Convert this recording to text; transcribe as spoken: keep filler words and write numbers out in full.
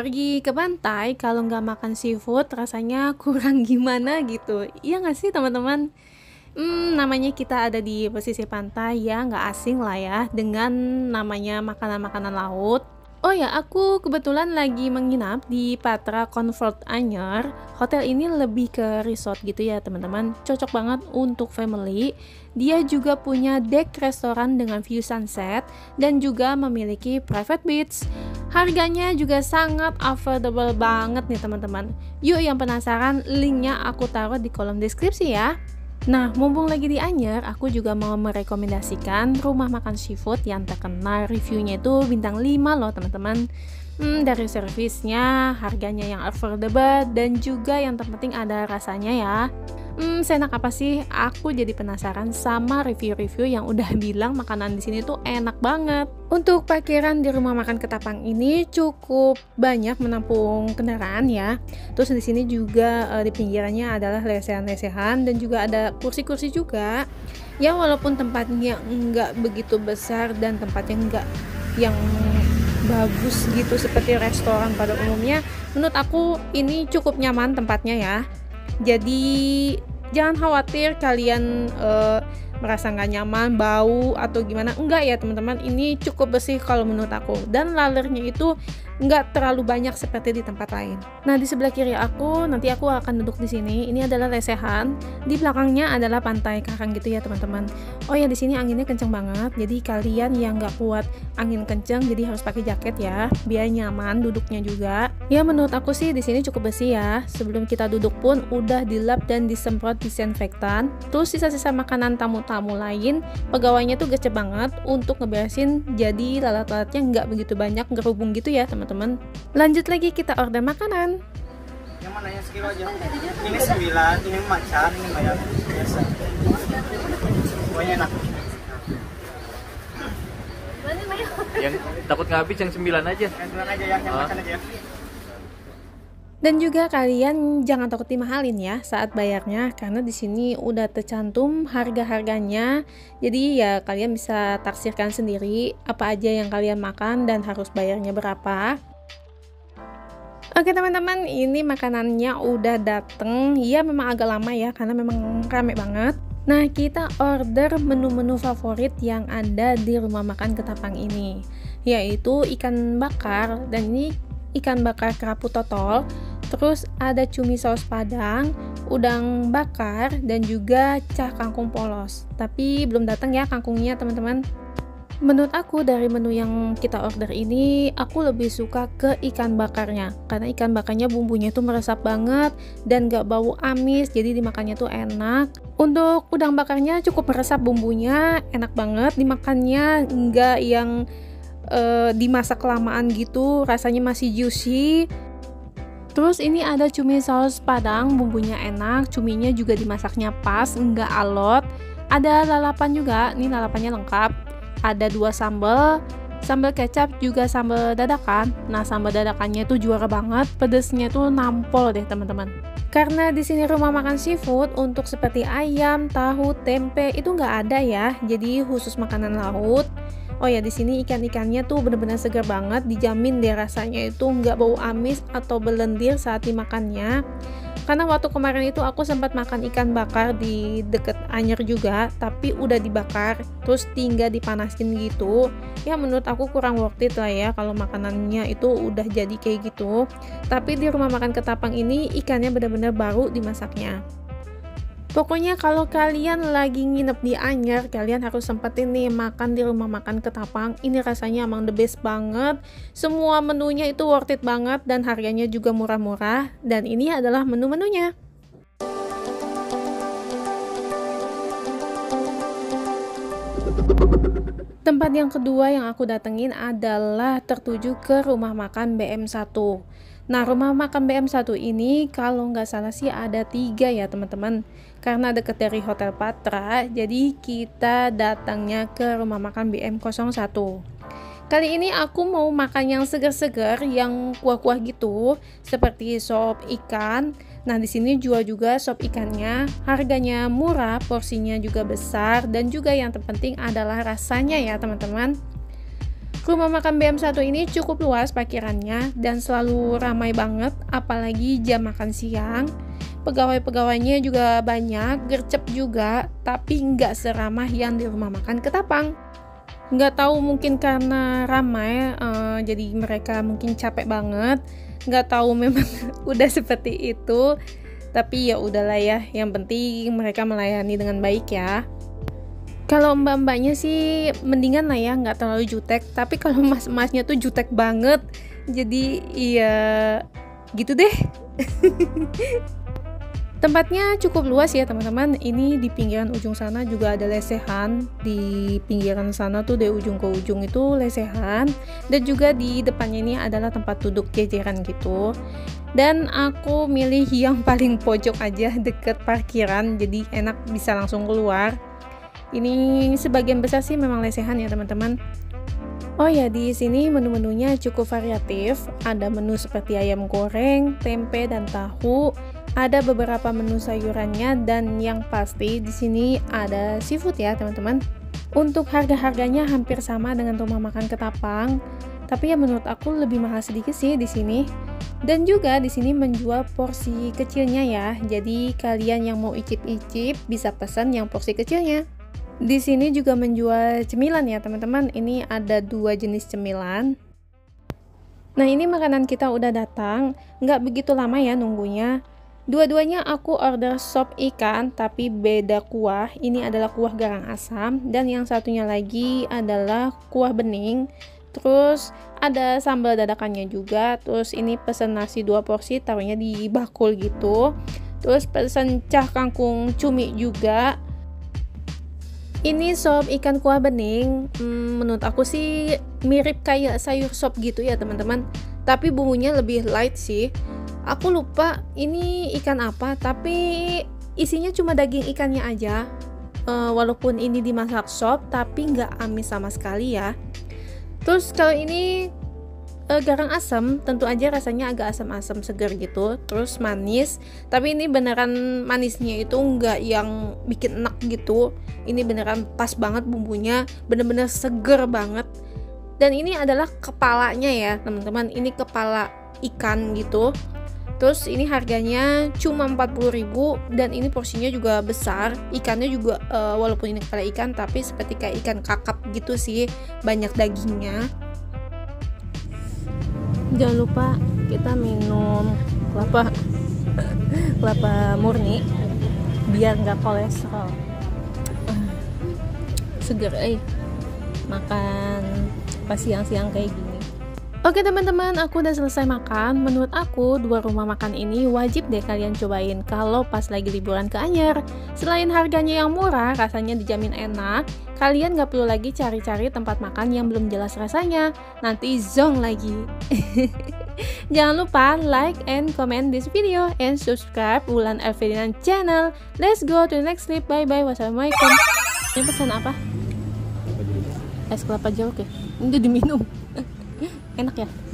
Pergi ke pantai kalau nggak makan seafood rasanya kurang gimana gitu. Iya nggak sih teman-teman? Hmm, namanya kita ada di pesisir pantai ya, nggak asing lah ya dengan namanya makanan-makanan laut. Oh ya, aku kebetulan lagi menginap di Patra Comfort Anyer. Hotel ini lebih ke resort gitu ya teman-teman, cocok banget untuk family. Dia juga punya deck restoran dengan view sunset dan juga memiliki private beach. Harganya juga sangat affordable banget nih teman-teman. Yuk yang penasaran, linknya aku taruh di kolom deskripsi ya. Nah, mumpung lagi di Anyer, aku juga mau merekomendasikan rumah makan seafood yang terkenal reviewnya itu bintang lima loh teman-teman. Hmm, dari servisnya, harganya yang affordable, dan juga yang terpenting ada rasanya ya. Hmm, seenak apa sih? Aku jadi penasaran sama review-review yang udah bilang makanan di sini tuh enak banget. Untuk parkiran di rumah makan Ketapang ini cukup banyak menampung kendaraan ya. Terus di sini juga e, di pinggirannya adalah lesehan-lesehan dan juga ada kursi-kursi juga. Ya walaupun tempatnya nggak begitu besar dan tempatnya nggak yang bagus gitu seperti restoran pada umumnya, menurut aku ini cukup nyaman tempatnya ya. Jadi jangan khawatir kalian uh, merasa nggak nyaman, bau atau gimana. Enggak ya teman-teman, ini cukup bersih kalau menurut aku. Dan lalernya itu nggak terlalu banyak seperti di tempat lain. Nah di sebelah kiri aku, nanti aku akan duduk di sini. Ini adalah lesehan, di belakangnya adalah pantai karang gitu ya teman-teman. Oh ya di sini anginnya kenceng banget, jadi kalian yang nggak kuat angin kenceng jadi harus pakai jaket ya, biar nyaman duduknya juga. Ya menurut aku sih di sini cukup bersih ya. Sebelum kita duduk pun udah dilap dan disemprot disinfektan. Terus sisa-sisa makanan tamu tamu lain, pegawainya tuh gece banget untuk ngeberesin, jadi lalat-lalatnya nggak begitu banyak ngerubung gitu ya teman-teman. Lanjut lagi kita order makanan. Yang mana yang sekilo aja? Ini sembilan, ini macan, ini bayar biasa. Semuanya enak. Yang takut nggak habis yang sembilan aja. Yang sembilan aja ya, yang macan aja ya. Dan juga kalian jangan takut dimahalin ya saat bayarnya, karena di sini udah tercantum harga-harganya. Jadi ya kalian bisa taksirkan sendiri apa aja yang kalian makan dan harus bayarnya berapa. Oke teman-teman, ini makanannya udah dateng. Ya memang agak lama ya karena memang rame banget. Nah kita order menu-menu favorit yang ada di rumah makan Ketapang ini, yaitu ikan bakar, dan ini ikan bakar kerapu totol. Terus ada cumi saus padang, udang bakar, dan juga cah kangkung polos. Tapi belum datang ya kangkungnya teman-teman. Menurut aku dari menu yang kita order ini, aku lebih suka ke ikan bakarnya, karena ikan bakarnya bumbunya tuh meresap banget dan gak bau amis, jadi dimakannya tuh enak. Untuk udang bakarnya cukup meresap bumbunya, enak banget dimakannya, nggak yang E, dimasak kelamaan gitu, rasanya masih juicy. Terus ini ada cumi saus padang, bumbunya enak, cuminya juga dimasaknya pas, nggak alot. Ada lalapan juga, ini lalapannya lengkap. Ada dua sambal, sambal kecap juga sambal dadakan. Nah sambal dadakannya itu juara banget, pedesnya tuh nampol deh teman-teman. Karena di sini rumah makan seafood, untuk seperti ayam, tahu, tempe itu nggak ada ya, jadi khusus makanan laut. Oh ya di sini ikan-ikannya tuh bener-bener segar banget, dijamin deh rasanya itu nggak bau amis atau berlendir saat dimakannya. Karena waktu kemarin itu aku sempat makan ikan bakar di deket Anyer juga, tapi udah dibakar, terus tinggal dipanasin gitu. Ya menurut aku kurang worth it lah ya kalau makanannya itu udah jadi kayak gitu. Tapi di rumah makan Ketapang ini ikannya bener-bener baru dimasaknya. Pokoknya kalau kalian lagi nginep di Anyer, kalian harus sempetin nih makan di rumah makan Ketapang. Ini rasanya emang the best banget. Semua menunya itu worth it banget dan harganya juga murah-murah. Dan ini adalah menu-menunya. Tempat yang kedua yang aku datengin adalah tertuju ke rumah makan B M satu. Nah rumah makan B M satu ini kalau nggak salah sih ada tiga ya teman-teman. Karena dekat dari Hotel Patra, jadi kita datangnya ke rumah makan B M nol satu. Kali ini aku mau makan yang segar-segar, yang kuah-kuah gitu, seperti sop ikan. Nah di sini jual juga sop ikannya, harganya murah, porsinya juga besar, dan juga yang terpenting adalah rasanya ya teman-teman. Rumah makan B M satu ini cukup luas parkirannya dan selalu ramai banget, apalagi jam makan siang. Pegawai-pegawainya juga banyak, gercep juga, tapi nggak seramah yang di rumah makan Ketapang. Nggak tahu mungkin karena ramai, eh, jadi mereka mungkin capek banget. Nggak tahu memang udah seperti itu, tapi ya udahlah ya. Yang penting mereka melayani dengan baik ya. Kalau mbak-mbaknya sih mendingan lah ya, nggak terlalu jutek. Tapi kalau mas-masnya tuh jutek banget. Jadi iya gitu deh. Tempatnya cukup luas ya teman-teman. Ini di pinggiran ujung sana juga ada lesehan. Di pinggiran sana tuh dari ujung ke ujung itu lesehan. Dan juga di depannya ini adalah tempat duduk jajaran gitu. Dan aku milih yang paling pojok aja deket parkiran. Jadi enak bisa langsung keluar. Ini sebagian besar sih memang lesehan ya teman-teman. Oh ya, di sini menu-menunya cukup variatif. Ada menu seperti ayam goreng, tempe dan tahu. Ada beberapa menu sayurannya dan yang pasti di sini ada seafood ya teman-teman. Untuk harga-harganya hampir sama dengan rumah makan Ketapang. Tapi ya menurut aku lebih mahal sedikit sih di sini. Dan juga di sini menjual porsi kecilnya ya. Jadi kalian yang mau icip-icip bisa pesan yang porsi kecilnya. Di sini juga menjual cemilan ya teman-teman. Ini ada dua jenis cemilan. Nah ini makanan kita udah datang. Nggak begitu lama ya nunggunya. Dua-duanya aku order sop ikan, tapi beda kuah. Ini adalah kuah garang asam, dan yang satunya lagi adalah kuah bening. Terus ada sambal dadakannya juga. Terus ini pesen nasi dua porsi, taruhnya di bakul gitu. Terus pesen cah kangkung cumi juga. Ini sop ikan kuah bening, hmm, menurut aku sih mirip kayak sayur sop gitu ya teman-teman. Tapi bumbunya lebih light sih. Aku lupa ini ikan apa, tapi isinya cuma daging ikannya aja. E, walaupun ini dimasak sop, tapi nggak amis sama sekali ya. Terus kalau ini e, garang asam, tentu aja rasanya agak asam-asam segar gitu. Terus manis, tapi ini beneran manisnya itu nggak yang bikin enak gitu. Ini beneran pas banget bumbunya, bener-bener seger banget. Dan ini adalah kepalanya ya teman-teman, ini kepala ikan gitu. Terus ini harganya cuma empat puluh ribu rupiah dan ini porsinya juga besar. Ikannya juga e, walaupun ini kepala ikan, tapi seperti kayak ikan kakap gitu sih, banyak dagingnya. Jangan lupa kita minum kelapa kelapa murni biar nggak kolesterol. Seger, eh makan pas siang-siang kayak gini. Oke teman-teman, aku udah selesai makan. Menurut aku dua rumah makan ini wajib deh kalian cobain kalau pas lagi liburan ke Anyer. Selain harganya yang murah, rasanya dijamin enak. Kalian gak perlu lagi cari-cari tempat makan yang belum jelas rasanya, nanti zonk lagi. Jangan lupa like and comment this video and subscribe Wulan eL Ferdinand channel. Let's go to the next clip. Bye bye, wassalamualaikum. Ini pesan apa? Es kelapa jeruk ya? Udah diminum. Enak ya?